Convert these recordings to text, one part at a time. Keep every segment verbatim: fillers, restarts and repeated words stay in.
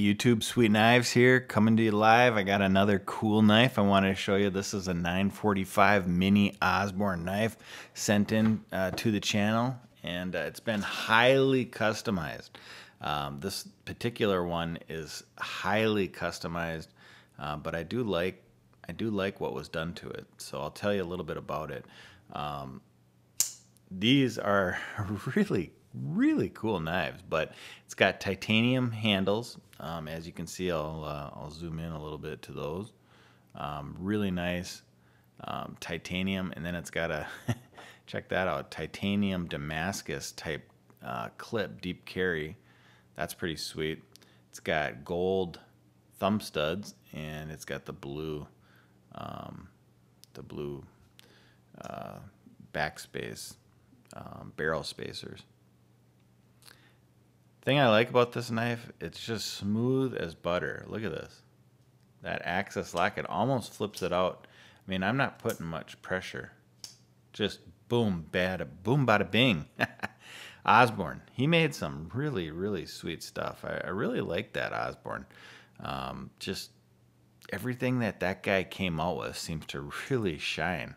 YouTube, Sweetknives here, coming to you live. I got another cool knife I wanted to show you. This is a nine forty-five mini Osborne knife sent in uh, to the channel, and uh, it's been highly customized. Um, this particular one is highly customized, uh, but I do like I do like what was done to it. So I'll tell you a little bit about it. Um, these are really really cool knives, but it's got titanium handles. Um, as you can see, I'll, uh, I'll zoom in a little bit to those. Um, really nice um, titanium, and then it's got a check that out, titanium Damascus type uh, clip deep carry. That's pretty sweet. It's got gold thumb studs, and it's got the blue um, the blue uh, backspace um, barrel spacers. Thing I like about this knife, it's just smooth as butter. Look at this. That axis lock, it almost flips it out. I mean, I'm not putting much pressure. Just boom, bada, boom, bada, bing. Osborne, he made some really, really sweet stuff. I, I really like that Osborne. Um, just everything that that guy came out with seems to really shine.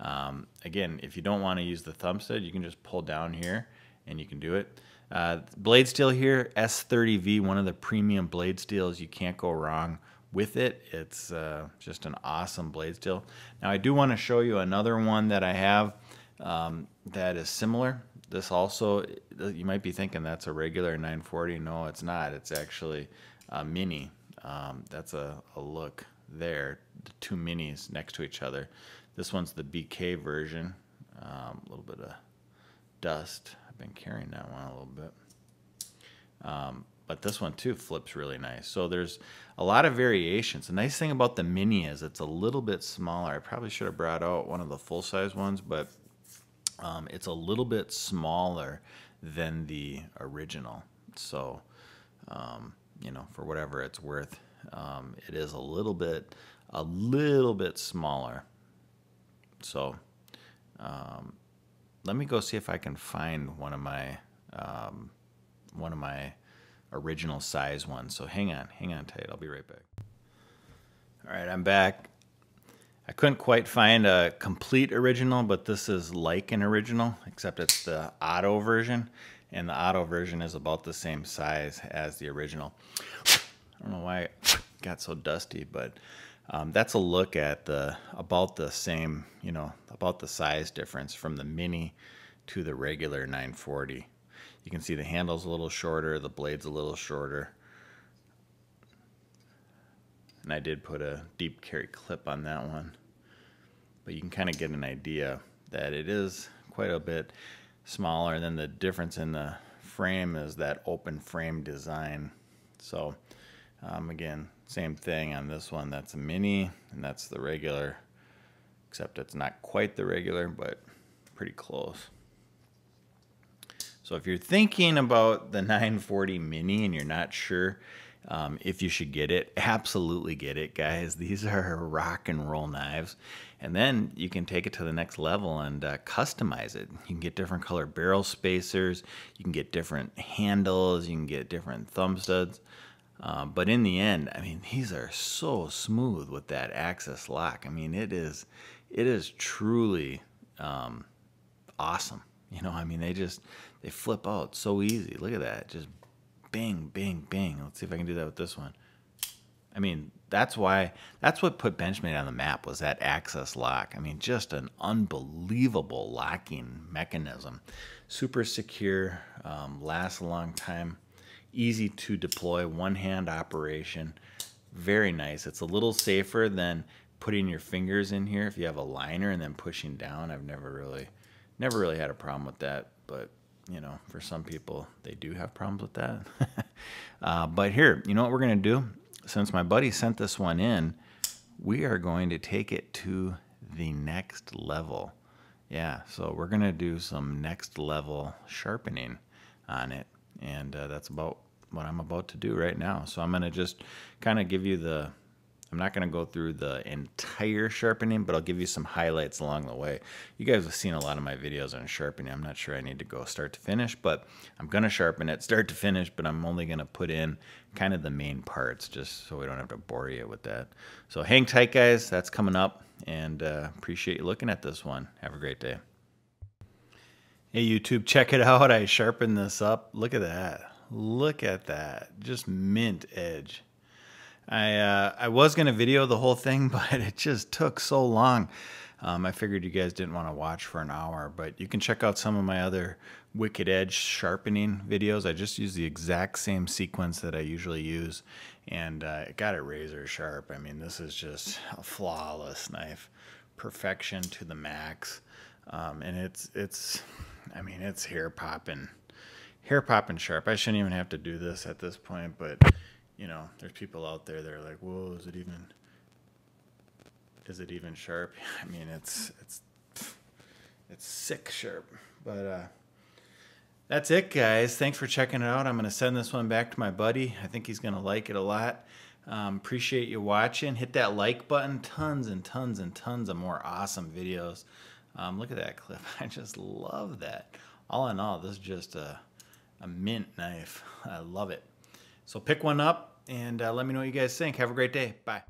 Um, again, if you don't want to use the thumb stud, you can just pull down here and you can do it. Uh, blade steel here, S thirty V, one of the premium blade steels. You can't go wrong with it. It's uh, just an awesome blade steel. Now I do want to show you another one that I have um, that is similar. This also, you might be thinking that's a regular nine forty. No, it's not. It's actually a mini. Um, that's a, a look there, the two minis next to each other. This one's the B K version. Um, a little bit of dust. Been carrying that one a little bit, um, but this one too flips really nice. So there's a lot of variations. The nice thing about the mini is it's a little bit smaller. I probably should have brought out one of the full-size ones, but um, it's a little bit smaller than the original. So um, you know, for whatever it's worth, um, it is a little bit a little bit smaller. So um, let me go see if I can find one of my um, one of my original size ones. So hang on, hang on tight. I'll be right back. All right, I'm back. I couldn't quite find a complete original, but this is like an original, except it's the auto version, and the auto version is about the same size as the original. I don't know why it got so dusty, but Um, that's a look at the about the same, you know, about the size difference from the mini to the regular nine forty. You can see the handle's a little shorter, the blade's a little shorter. And I did put a deep carry clip on that one. But you can kind of get an idea that it is quite a bit smaller. And then the difference in the frame is that open frame design. So um, again, same thing on this one. That's a mini, and that's the regular, except it's not quite the regular, but pretty close. So if you're thinking about the nine forty mini and you're not sure um, if you should get it, absolutely get it, guys. These are rock and roll knives. And then you can take it to the next level and uh, customize it. You can get different color barrel spacers. You can get different handles. You can get different thumb studs. Uh, but in the end, I mean, these are so smooth with that axis lock. I mean, it is, it is truly um, awesome. You know, I mean, they just, they flip out so easy. Look at that. Just bing, bing, bing. Let's see if I can do that with this one. I mean, that's why, that's what put Benchmade on the map, was that axis lock. I mean, just an unbelievable locking mechanism. Super secure, um, lasts a long time. Easy to deploy, one-hand operation. Very nice. It's a little safer than putting your fingers in here if you have a liner and then pushing down. I've never really, never really had a problem with that. But, you know, for some people, they do have problems with that. uh, but here, you know what we're going to do? Since my buddy sent this one in, we are going to take it to the next level. Yeah, so we're going to do some next-level sharpening on it. And uh, that's about what I'm about to do right now. So I'm going to just kind of give you the I'm not going to go through the entire sharpening, but I'll give you some highlights along the way. You guys have seen a lot of my videos on sharpening. I'm not sure I need to go start to finish, but I'm going to sharpen it start to finish, but I'm only going to put in kind of the main parts just so we don't have to bore you with that. So hang tight, guys. That's coming up, and uh, appreciate you looking at this one. Have a great day. Hey, YouTube, check it out. I sharpened this up. Look at that. Look at that. Just mint edge. I, uh, I was going to video the whole thing, but it just took so long. Um, I figured you guys didn't want to watch for an hour, but you can check out some of my other Wicked Edge sharpening videos. I just use the exact same sequence that I usually use, and uh, it got it razor sharp. I mean, this is just a flawless knife, perfection to the max. Um, and it's, it's, I mean, it's hair popping, hair popping sharp. I shouldn't even have to do this at this point, but you know, there's people out there that are like, whoa, is it even, is it even sharp? I mean, it's, it's, it's sick sharp. But uh, that's it, guys. Thanks for checking it out. I'm going to send this one back to my buddy. I think he's going to like it a lot. Um, appreciate you watching. Hit that like button. Tons and tons and tons of more awesome videos. Um, look at that clip. I just love that. All in all, this is just a, a mint knife. I love it. So pick one up and uh, let me know what you guys think. Have a great day. Bye.